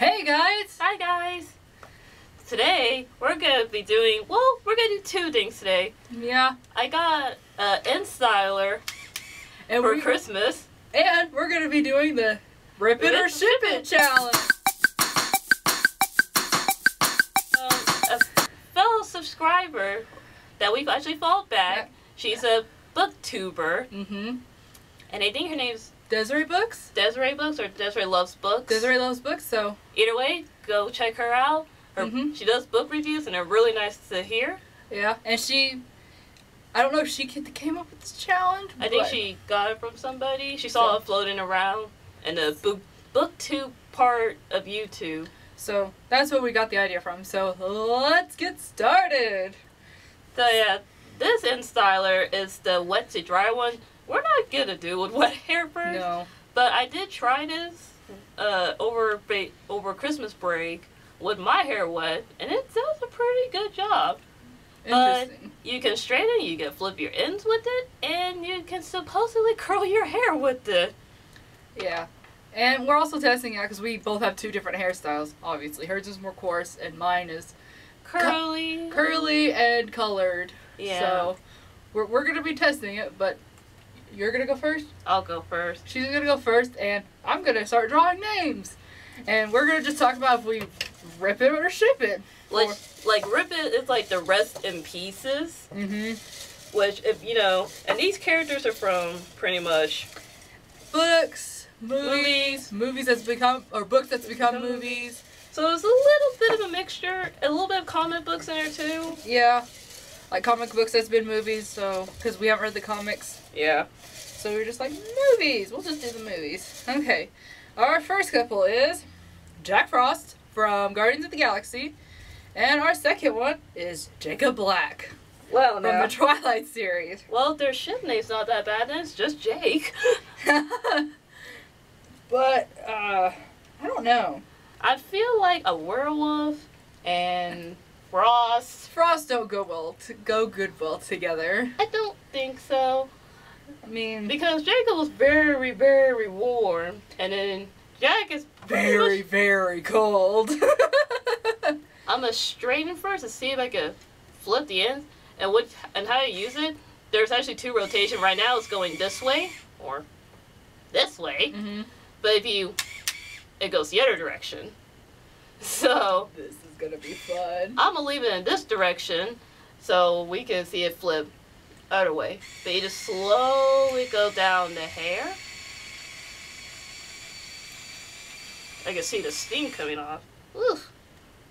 Hey guys! Hi guys! Today we're gonna be doing, well, we're gonna do two things today. Yeah. I got Instyler for Christmas. And we're gonna be doing the Rip It or Ship It challenge. A fellow subscriber that we've actually followed back, she's a booktuber. Mm-hmm. And I think her name's Desiree Books? Desiree Books or Desiree Loves Books. Desiree Loves Books, so... Either way, go check her out. Her, she does book reviews and they're really nice to hear. Yeah, and she... I don't know if she came up with this challenge, I think she got it from somebody. She saw it floating around in the booktube part of YouTube. So, that's where we got the idea from. So, let's get started! So yeah, this Instyler is the wet to dry one. We're not gonna do with wet hair first. No. But I did try this over Christmas break with my hair wet, and it does a pretty good job. Interesting. But you can straighten, you can flip your ends with it, and you can supposedly curl your hair with it. Yeah. And we're also testing out because we both have two different hairstyles, obviously. Hers is more coarse, and mine is curly. Curly and colored. Yeah. So we're gonna be testing it, but. You're gonna go first? I'll go first. She's gonna go first, and I'm gonna start drawing names. And we're gonna just talk about if we rip it or ship it. Like rip it is like the rest in pieces. Mm-hmm. Which, if you know, and these characters are from pretty much books, movies that's become, or books that's become movies. So it's a little bit of a mixture, a little bit of comic books in there too. Yeah. Like comic books that's been movies, so, because we haven't read the comics. Yeah. So we're just like, movies! We'll just do the movies. Okay. Our first couple is Jack Frost from Guardians of the Galaxy. And our second one is Jacob Black. Well, from the Twilight series. Well, their ship name's not that bad, then it's just Jake. But, I don't know. I feel like a werewolf and... Frost don't go well good together. I don't think so. I mean, because Jacob was very, very warm, and then Jack is very, very cold. I'm gonna straighten first to see if I can flip the ends and what and how to use it. There's actually two rotations right now. It's going this way or this way, but if you, it goes the other direction. So this is gonna be fun. I'm gonna leave it in this direction so we can see it flip other way. But you just slowly go down the hair. I can see the steam coming off. Ooh.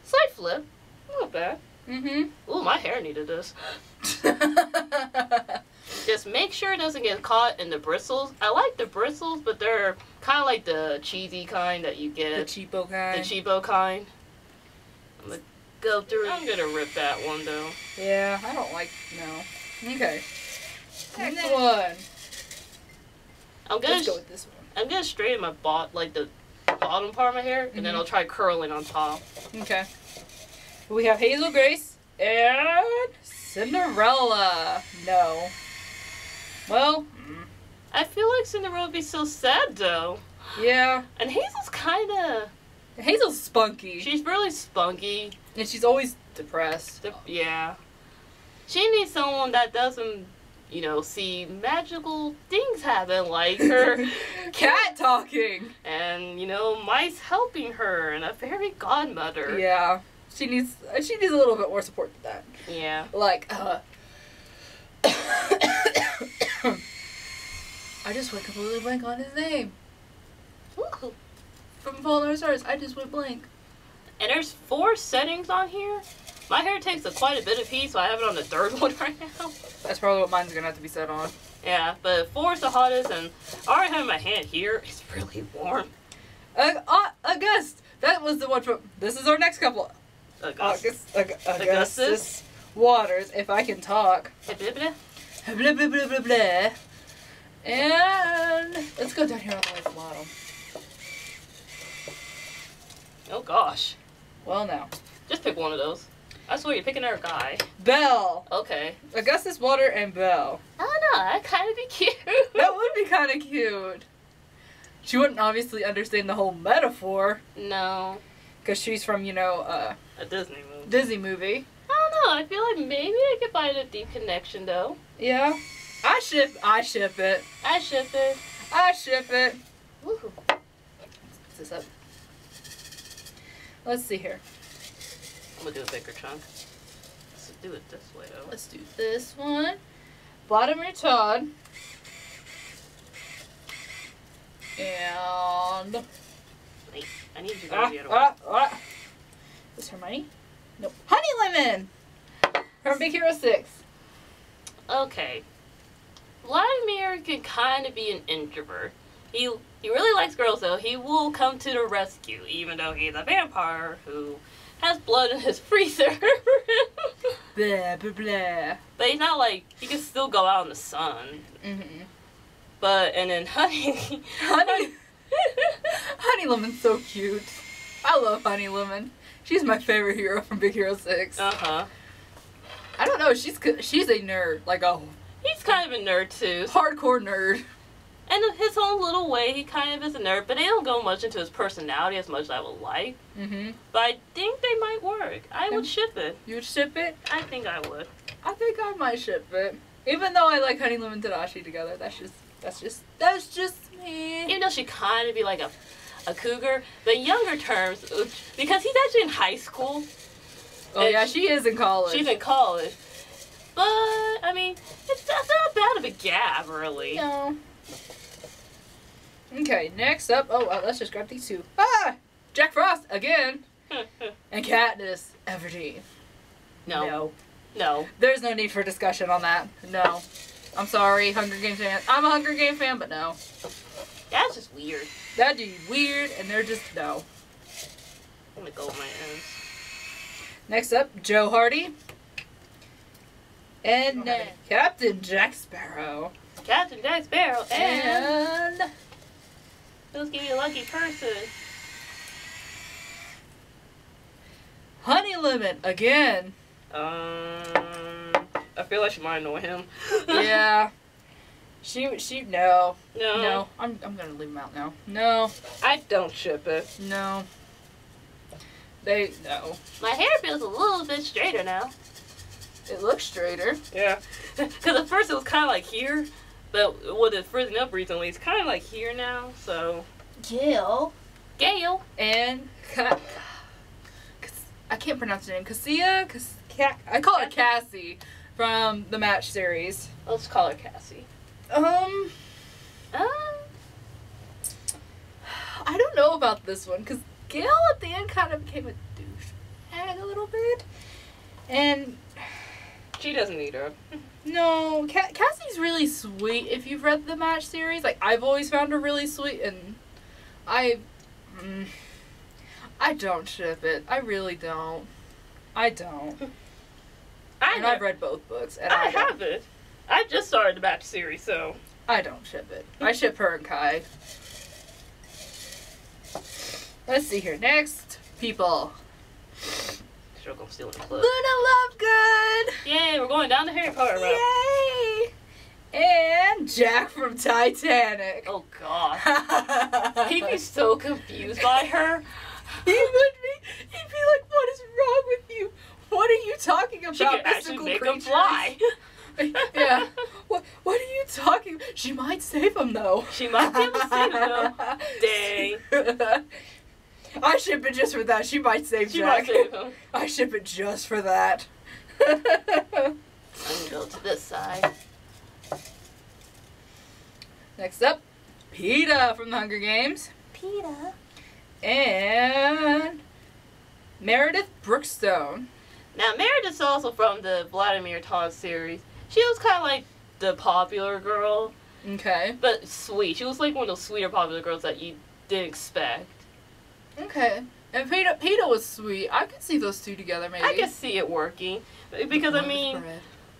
Side flip. Not bad. Mm-hmm. Ooh, my hair needed this. Just make sure it doesn't get caught in the bristles. I like the bristles, but they're kind of like the cheesy kind that you get. The cheapo kind. The cheapo kind. I'm gonna go through. I'm gonna rip that one though. Yeah, I don't like Okay. Next one. Let's go with this one. I'm gonna straighten my the bottom part of my hair, and then I'll try curling on top. Okay. We have Hazel Grace and Cinderella. No. Well, I feel like Cinderella would be so sad, though. Yeah. And Hazel's kind of... Hazel's spunky. She's really spunky. And she's always depressed. Yeah. She needs someone that doesn't, you know, see magical things happen, like her... cat talking! And, you know, mice helping her, and a fairy godmother. Yeah. She needs a little bit more support than that. Yeah. Like, I just went completely blank on his name. Ooh. From Falling Stars, I just went blank. And there's four settings on here. My hair takes quite a bit of heat, so I have it on the third one right now. That's probably what mine's gonna have to be set on. Yeah, but 4 is the hottest, and I already have my hand here. It's really warm. August! That was the one from... This is our next couple. Augustus Waters, if I can talk. Blah, blah, blah, blah, blah. And let's go down here on the bottom. Oh gosh. Well now. Just pick one of those. I swear you're picking our guy. Belle. Okay. Augustus Waters and Belle. I don't know, that'd kind of be cute. That would be kind of cute. She wouldn't obviously understand the whole metaphor. No. because she's from, you know, a Disney movie. I don't know. I feel like maybe I could find a deep connection though. Yeah, I ship it. Woohoo! What's this up? Let's see here. I'm gonna do a bigger chunk. Let's do it this way though. Let's do this one. Vladimir Tod. And wait, I need you to go to the other one. Is this Hermione? Nope. Honey Lemon! From Big Hero 6. Okay. Vladimir can kind of be an introvert. He really likes girls though. He will come to the rescue, even though he's a vampire who has blood in his freezer. Blah, blah, blah. But he's not like, he can still go out in the sun. Mm-hmm. But, and then Honey. Honey Lemon's so cute. I love Honey Lemon. She's my favorite hero from Big Hero 6. Uh-huh. I don't know, she's a nerd. Like, oh. He's kind of a nerd, too. Hardcore nerd. And in his own little way, he kind of is a nerd, but they don't go much into his personality as much as I would like. Mm-hmm. But I think they might work. I would ship it. You'd ship it? I think I would. I think I might ship it. Even though I like Honey Lemon and Tadashi together, that's just me. Even though she kind of be like a cougar, but in younger terms, because he's actually in high school. Oh yeah, she is in college. She's in college. But, I mean, that's not bad of a gap, really. No. Okay, next up, let's just grab these two. Ah! Jack Frost, again! And Katniss Everdeen. No. There's no need for discussion on that. No. I'm sorry, Hunger Games fan. I'm a Hunger Games fan, but no. That's just weird. That'd be weird, and they're just, no. I'm gonna go with my ends. Next up, Joe Hardy. And Captain Jack Sparrow. Captain Jack Sparrow, and let's give you a lucky person. Honey Lemon, again. I feel like she might annoy him. Yeah. No. I'm gonna leave him out now. No. I don't ship it. No. No. My hair feels a little bit straighter now. It looks straighter. Yeah. Because at first it was kind of like here, but with it frizzing up recently, it's kind of like here now, so. Gail. And I can't pronounce her name. Cassia? I call her Cassie from the Match Series. Let's call her Cassie. I don't know about this one, because Gail at the end kind of became a douchebag a little bit. And she doesn't need her. No, Cassie's really sweet if you've read the Match Series. Like, I've always found her really sweet, and I don't ship it. I really don't. I've read both books. And I haven't. I just started the Match Series, so. I don't ship it. I ship her and Kai. Let's see here. Next, people. Sure, gonna steal the clip. Luna Lovegood! Yay, we're going down the Harry Potter route. Yay! And Jack from Titanic. Oh, God. He'd be so confused by her. He would be. He'd be like, what is wrong with you? What are you talking about? She could actually make him fly. Yeah. What are you talking? She might save him, though. She might be able to save him, though. Dang. I ship it just for that. She might save Jack. She might save him. I ship it just for that. I'm going to go to this side. Next up, Peeta from the Hunger Games. Peeta. And Meredith Brookstone. Now, Meredith's also from the Vladimir Tod series. She was kind of like the popular girl. Okay. But sweet. She was like one of those sweeter popular girls that you didn't expect. Okay. And Peeta was sweet. I could see those two together, maybe. I could see it working. Because, I mean,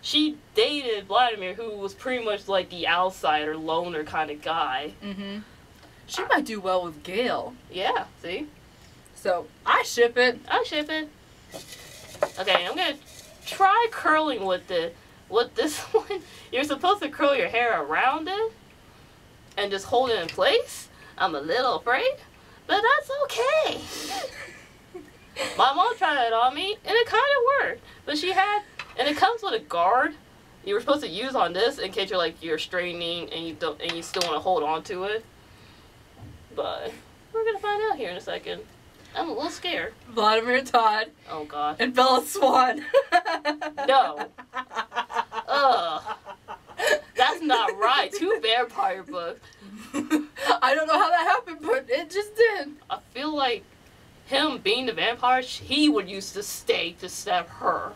she dated Vladimir, who was pretty much like the outsider, loner kind of guy. Mm-hmm. She might do well with Gail. Yeah, see? So, I ship it. I ship it. Okay, I'm gonna try curling with it. With this one, you're supposed to curl your hair around it and just hold it in place. I'm a little afraid, but that's okay. my mom tried it on me, and it kind of worked. But she had, and it comes with a guard you were supposed to use on this in case you're like, you're straining and you don't, and you still want to hold on to it. But we're gonna find out here in a second. I'm a little scared. Vladimir Tod. Oh God. And Bella Swan. No. Ugh. That's not right. 2 vampire books. I don't know how that happened, but it just did. I feel like him being the vampire, he would use the stake to stab her.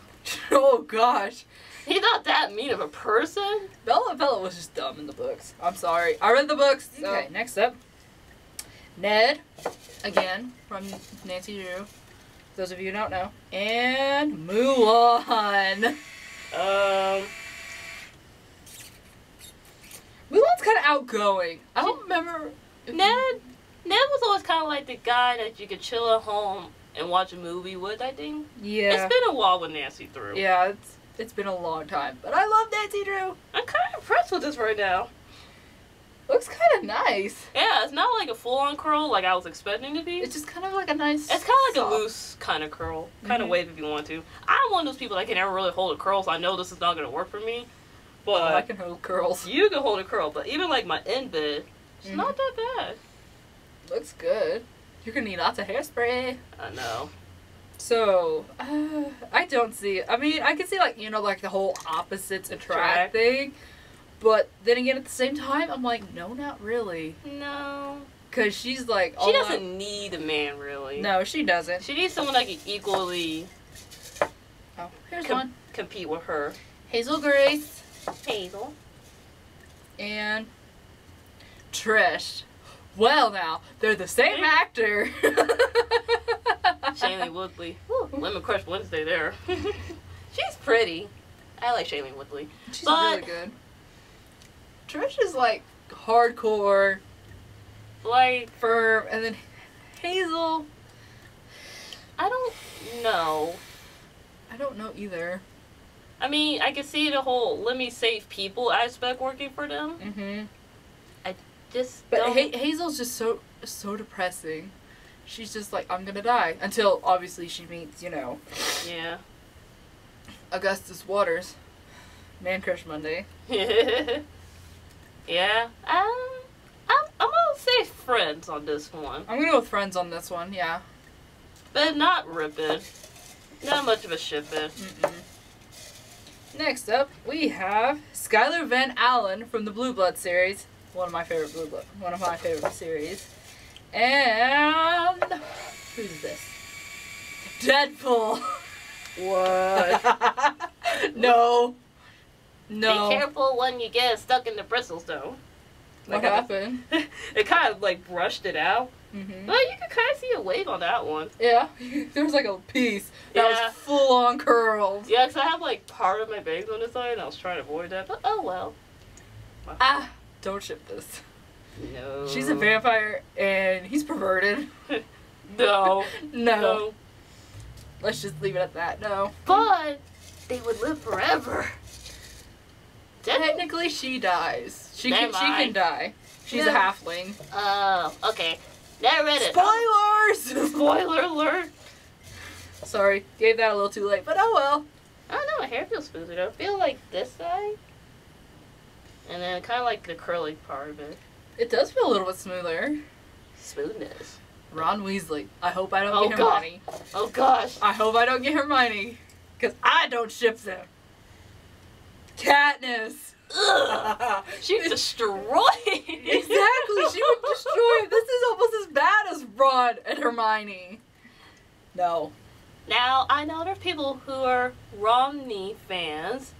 Oh gosh. He's not that mean of a person. Bella was just dumb in the books. I'm sorry. I read the books. So. Okay, next up. Ned, again, from Nancy Drew, those of you who don't know, and Mulan. Mulan's kind of outgoing. I don't remember. Ned was always kind of like the guy that you could chill at home and watch a movie with, I think. Yeah. It's been a while with Nancy Drew. Yeah, it's been a long time, but I love Nancy Drew. I'm kind of impressed with this right now. Looks kind of nice. Yeah, it's not like a full-on curl like I was expecting to be. It's just kind of like a nice... It's kind of like soft, a loose kind of curl. Kind of wave if you want to. I'm one of those people that can never really hold a curl, so I know this is not going to work for me. But I can hold curls. You can hold a curl, but even like my end bit, it's not that bad. Looks good. You're going to need lots of hairspray. I know. So, I don't see... I mean, I can see like, you know, like the whole opposites attract thing. But then again, at the same time, I'm like, no, not really. No. Because she's like... She doesn't need a man, really. No, she doesn't. She needs someone that can equally... Oh, here's one. Compete with her. Hazel Grace. Hazel. And... Trish. Well, now, they're the same actor. Shailene Woodley. Ooh, Lemon Crush Wednesday there. She's pretty. I like Shailene Woodley. She's really good. Trish is like hardcore, like firm, and then Hazel. I don't know. I don't know either. I mean, I can see the whole "let me save people" aspect working for them. Mm-hmm. I just Hazel's just so depressing. She's just like, I'm gonna die, until obviously she meets, you know. Yeah. Augustus Waters, Man Crush Monday. Yeah, I'm gonna say friends on this one. I'm gonna go with friends on this one, yeah. But not ripping. Not much of a shipping. Next up, we have Skylar Van Allen from the Blue Bloods series. One of my favorite series. And who's this? Deadpool. What? No. No. Be careful when you get stuck in the bristles, though. Like what happened? It kind of like brushed it out. Mm-hmm. Well, you could kind of see a wave on that one. Yeah, there was like a piece that was full on curls. Yeah, because I have like part of my bangs on the side, and I was trying to avoid that, but oh well. Wow. Ah, don't ship this. No. She's a vampire, and he's perverted. No. No. Let's just leave it at that. No. But they would live forever. Technically, she dies. She can die. She's a halfling. Oh, okay. Never read it. Spoilers! Spoiler alert. Sorry, gave that a little too late, but oh well. I don't know, my hair feels smoother though. I feel like this side, and then kind of like the curly part of it. It does feel a little bit smoother. Smoothness. Ron Weasley. I hope I don't get Hermione. Oh gosh. I hope I don't get Hermione, because I don't ship them. Katniss. Ugh. She's destroyed. Exactly. She would destroy. This is almost as bad as Ron and Hermione. No. Now, I know there's people who are Romney fans,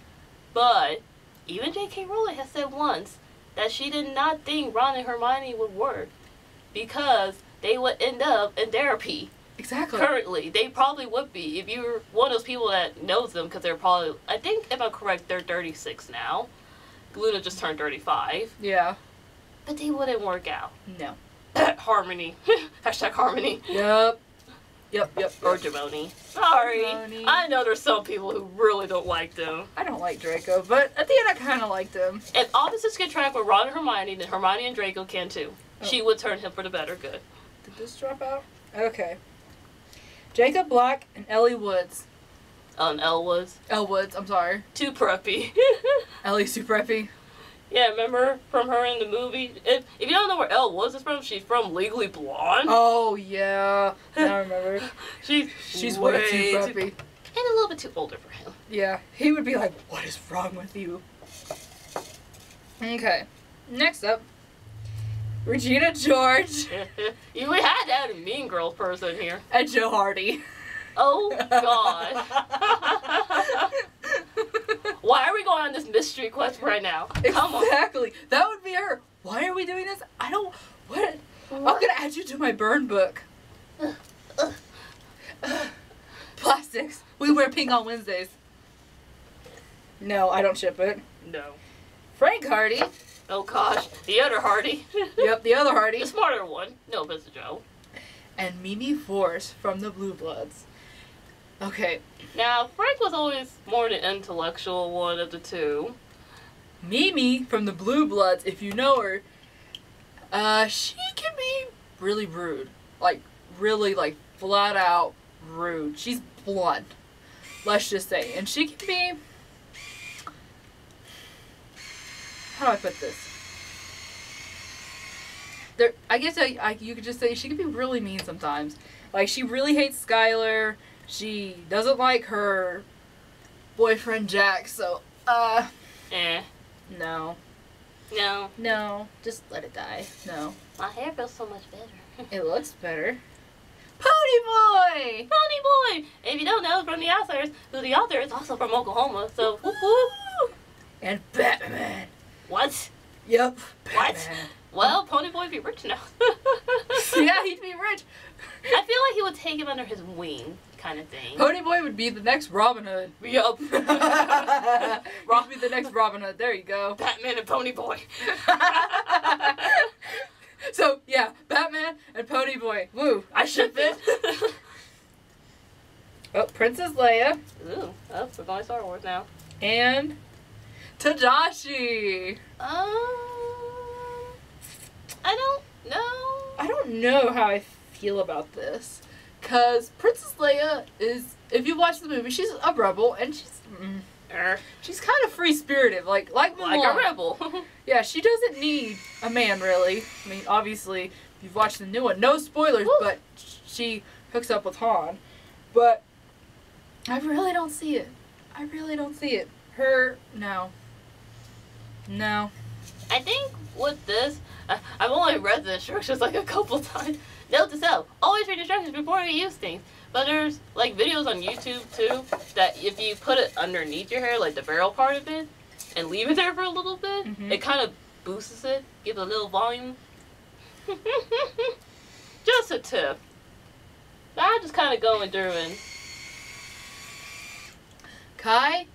but even J.K. Rowling has said once that she did not think Ron and Hermione would work because they would end up in therapy. Exactly. Currently, they probably would be if you're one of those people that knows them, because they're probably, I think, if I'm correct, they're 36 now. Luna just turned 35. Yeah. But they wouldn't work out. No. Harmony. Hashtag Harmony. Yep. Yep. Or Jamoni. Sorry. Jamoni. I know there's some people who really don't like them. I don't like Draco, but at the end I kind of liked him. If opposites can track with Ron and Hermione, then Hermione and Draco can too. Oh. She would turn him for the better good. Did this drop out? Okay. Jacob Black and Elle Woods. Elle Woods. Elle Woods, I'm sorry. Too preppy. Ellie's too preppy. Yeah, remember from her in the movie? If you don't know where Elle Woods is from, she's from Legally Blonde. Oh, yeah. I remember. she's way too preppy. And a little bit too older for him. Yeah. He would be like, what is wrong with you? Okay. Next up. Regina George. We had to add a Mean Girl person here. And Joe Hardy. Oh, God. Why are we going on this mystery quest right now? Come on. Exactly. That would be her. Why are we doing this? I don't... What? I'm going to add you to my burn book. Plastics. We wear pink on Wednesdays. No, I don't ship it. No. Frank Hardy. Oh, gosh. The other Hardy. Yep, the other Hardy. The smarter one. No, but it's a Joe. And Mimi Force from the Blue Bloods. Okay. Now, Frank was always more the intellectual one of the two. Mimi from the Blue Bloods, if you know her, she can be really rude. Like, really, like, flat out rude. She's blunt. Let's just say. And she can be... How do I put this? There, I guess you could just say she could be really mean sometimes. Like, she really hates Skylar. She doesn't like her boyfriend Jack, so, no. No. No. Just let it die. No. My hair feels so much better. It looks better. Ponyboy! Ponyboy! If you don't know, from the authors, who the author is also from Oklahoma, so whoop whoop! And Batman. What? Yep. Batman. What? Well, Ponyboy would be rich now. Yeah, he'd be rich. I feel like he would take him under his wing, kind of thing. Ponyboy would be the next Robin Hood. Yup. Rob be the next Robin Hood. There you go. Batman and Ponyboy. So, yeah, Batman and Ponyboy. Woo, I ship it. Oh, Princess Leia. Ooh, oh, we're going to Star Wars now. And Tadashi. I don't know. I don't know how I feel about this. Because Princess Leia is, if you watch the movie, she's a rebel and she's kind of free-spirited. Like a rebel. Yeah, she doesn't need a man, really. I mean, obviously, if you've watched the new one, no spoilers, Woo! But she hooks up with Han. But I really don't see it. I really don't see it. Her, no. No. I think with this, I've only read the instructions like a couple times. Note to self, always read instructions before you use things. But there's like videos on YouTube too that if you put it underneath your hair, like the barrel part of it, and leave it there for a little bit, it kind of boosts it, gives it a little volume. Just a tip. I'm just kind of going through it. Kai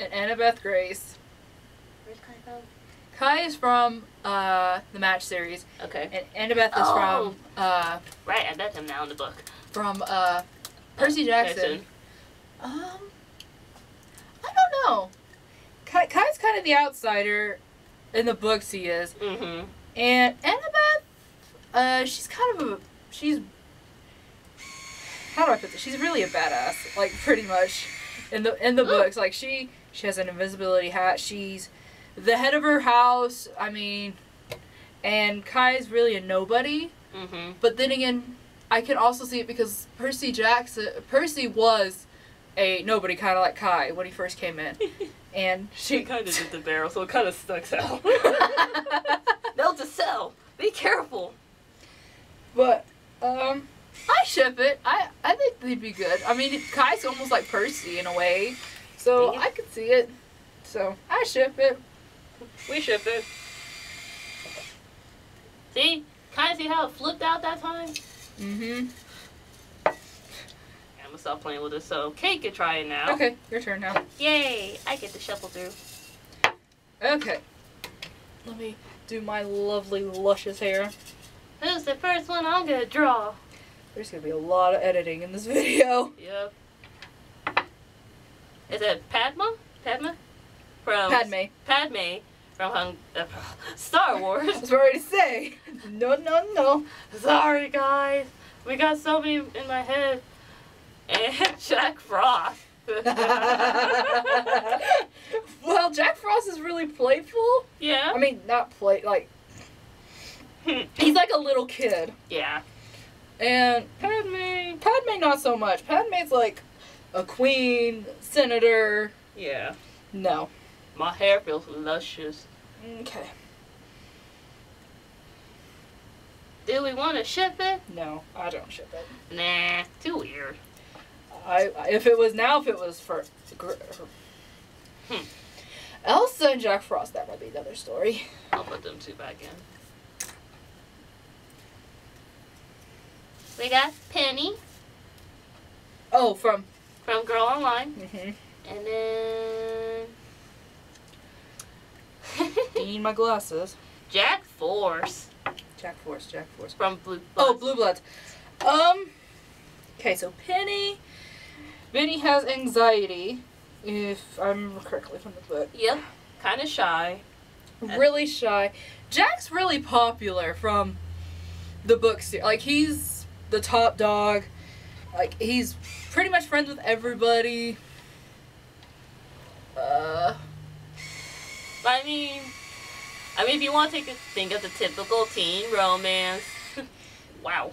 and Annabeth Grace. Where's Kai from? Kai is from the Match Series. Okay. And Annabeth is from right, I bet him now in the book. From Percy Jackson. I don't know. Kai's kind of the outsider in the books. He is. Mm-hmm. And Annabeth, she's kind of a how do I put this? She's really a badass, like pretty much in the books. Like she has an invisibility hat. She's the head of her house, I mean, and Kai's really a nobody. Mm-hmm. But then again, I can also see it because Percy was a nobody, kind of like Kai when he first came in. And she kind of did the barrel, so it kind of stuck out. They'll just sell. Be careful. But, I ship it. I think they'd be good. I mean, Kai's almost like Percy in a way, so I could see it. So, I ship it. We ship it. See? Kind of see how it flipped out that time? Mm-hmm. I'm gonna stop playing with this so Kate can try it now. Okay, your turn now. Yay! I get to shuffle through. Okay. Let me do my lovely, luscious hair. Who's the first one I'm gonna draw? There's gonna be a lot of editing in this video. Yep. Is it Padma? Padma? From Padme from Star Wars. That's what I already say. No. Sorry, guys. We got so many in my head. and Jack Frost. Well, Jack Frost is really playful. Yeah. I mean, not play, like, he's like a little kid. Yeah. And Padme not so much. Padme's like a queen, senator. Yeah. No. My hair feels luscious. Okay. Do we want to ship it? No, I don't ship it. Nah, too weird. If it was now, if it was for... Elsa and Jack Frost, that might be another story. I'll put them two back in. We got Penny. Oh, from? From Girl Online. Mm-hmm. And then... I need my glasses. Jack Force. Jack Force, Jack Force. From Blue Bloods. Oh, Blue Bloods. Okay, so Penny... Benny has anxiety, if I remember correctly from the book. Yep. Kind of shy. Really shy. Jack's really popular from the book series. Like, he's the top dog. Like, he's pretty much friends with everybody. I mean, if you want to take a think of the typical teen romance. Wow.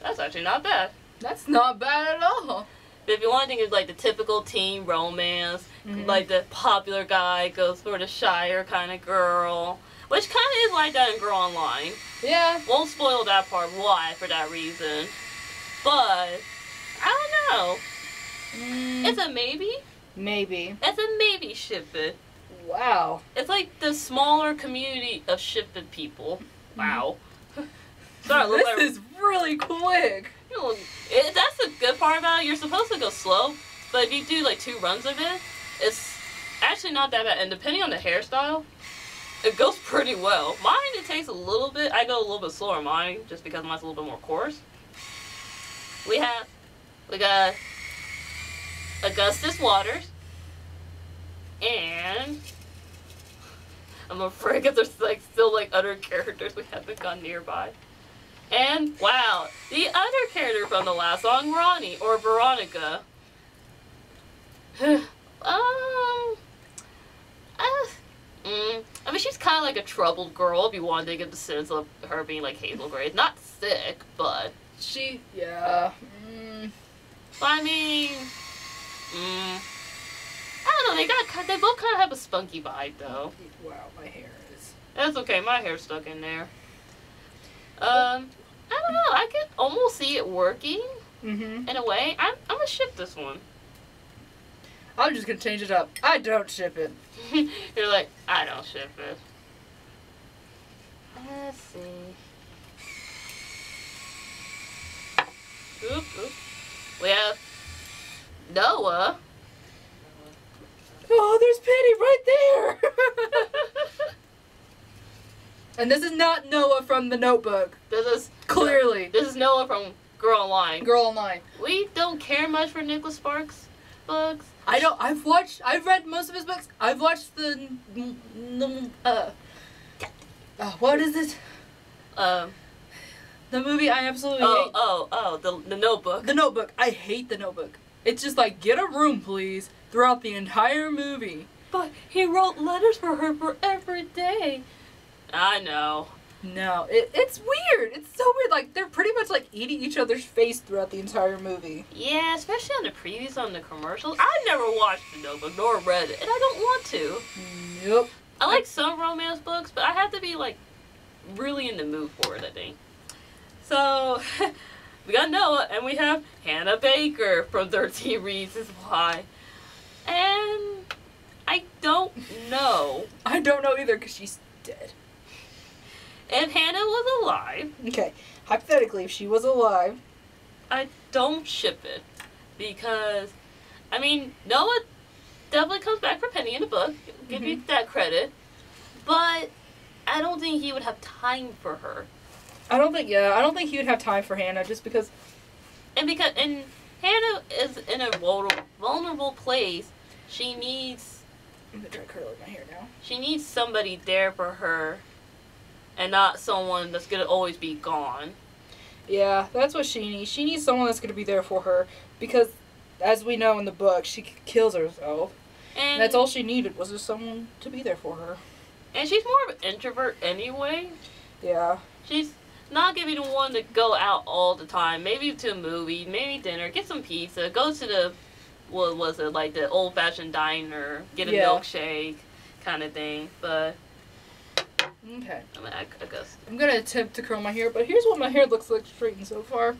That's actually not bad. That's not bad at all. If you want to think of like the typical teen romance, like the popular guy goes for the shyer kind of girl, which kind of is like that in Girl Online. Yeah. Won't spoil that part, why, for that reason. But, I don't know. It's a maybe? Maybe. It's a maybe shipped. Wow. It's like the smaller community of shipped people. Wow. This like... is really quick. That's the good part about it. You're supposed to go slow, but if you do like 2 runs of it, it's actually not that bad. And depending on the hairstyle, it goes pretty well. Mine, it takes a little bit. I go a little bit slower on mine just because mine's a little bit more coarse. We got Augustus Waters, and I'm afraid because there's like still like other characters we haven't gone nearby. And, wow, the other character from the last song, Ronnie, or Veronica. I mean, she's kind of like a troubled girl, if you want to get the sense of her being like Hazel Grace. Not sick, but... She, yeah. I mean... I don't know, they both kind of have a spunky vibe, though. Wow, my hair is... That's okay, my hair's stuck in there. I don't know. I could almost see it working in a way. I'm gonna ship this one. I'm just gonna change it up. I don't ship it. You're like, I don't ship it. Let's see. Oop. We have Noah. Oh, there's Penny right there. And this is not Noah from The Notebook. This is Noah from Girl Online. Girl Online. We don't care much for Nicholas Sparks' books. I've read most of his books. I've watched the, what is it? The movie I absolutely hate. The Notebook. The Notebook. I hate The Notebook. It's just like, get a room, please, throughout the entire movie. But he wrote letters for her for every day. I know. No, it's weird. It's so weird. Like, they're pretty much, like, eating each other's face throughout the entire movie. Yeah, especially on the previews, on the commercials. I never watched The Notebook nor read it, and I don't want to. Nope. I like some romance books, but I have to be, like, really in the mood for it, I think. So, we got Noah, and we have Hannah Baker from 13 Reasons Why. And I don't know. I don't know either, because she's dead. And Hannah was alive. Okay, hypothetically, if she was alive, I don't ship it because, I mean, Noah definitely comes back for Penny in the book. Give you that credit, but I don't think he would have time for her. I don't think he would have time for Hannah just because. And Hannah is in a vulnerable place. She needs. I'm gonna try curling my hair now. She needs somebody there for her. And not someone that's gonna always be gone. Yeah, that's what she needs. She needs someone that's going to be there for her. Because, as we know in the book, she kills herself. And that's all she needed, was just someone to be there for her. And she's more of an introvert anyway. Yeah. She's not giving one to go out all the time. Maybe to a movie, maybe dinner, get some pizza, go to the, what was it, like the old-fashioned diner, get a milkshake kind of thing. But... okay. I mean, I guess. I'm going to attempt to curl my hair, but here's what my hair looks like straightened so far.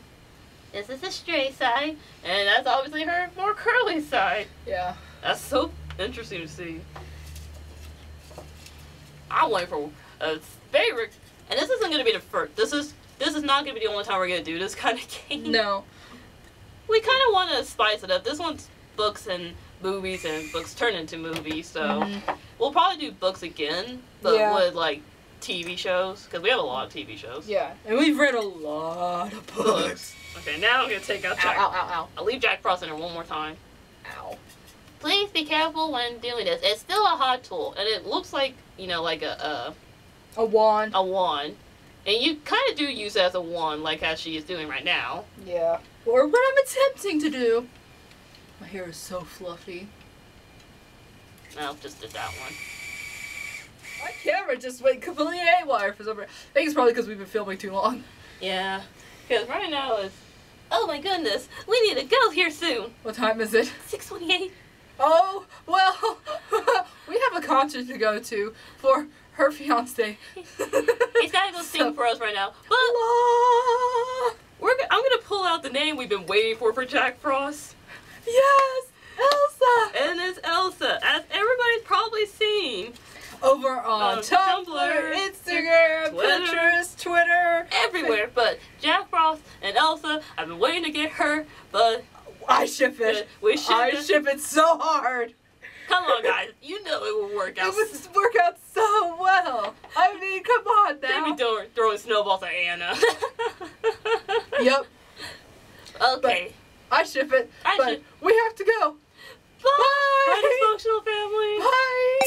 This is the straight side, and that's obviously her more curly side. Yeah. That's so interesting to see. I went for a favorite, and this isn't going to be the first. This is not going to be the only time we're going to do this kind of game. No. We kind of want to spice it up. This one's books and movies, and books turn into movies, so we'll probably do books again, but with like TV shows, because we have a lot of TV shows. Yeah, and we've read a lot of books. Okay, now I'm gonna take out Jack. Ow, ow, ow, ow. I'll leave Jack Frost in there one more time. Ow. Please be careful when doing this. It's still a hot tool, and it looks like, you know, like a wand. A wand. And you kind of do use it as a wand, like how she is doing right now. Yeah. Or what I'm attempting to do. My hair is so fluffy. No, just did that one. My camera just went completely haywire for some reason. I think it's probably because we've been filming too long. Yeah. Because right now it's, oh my goodness, we need to go here soon. What time is it? 6:28. Oh, well, we have a concert to go to for her fiance. He's got to go sing for us right now. But I'm going to pull out the name we've been waiting for Jack Frost. Yes, Elsa. And it's Elsa, as everybody's probably seen. Over on Tumblr, Instagram, Twitter, Pinterest, Twitter. Everywhere. But Jack Frost and Elsa, I've been waiting to get her, but... I ship it. I ship it so hard. Come on, guys. You know it will work out. It would work out so well. I mean, come on now. They'd be throwing snowballs at Anna. Yep. Okay. But I ship it. But we have to go. Bye. Bye, dysfunctional family. Bye.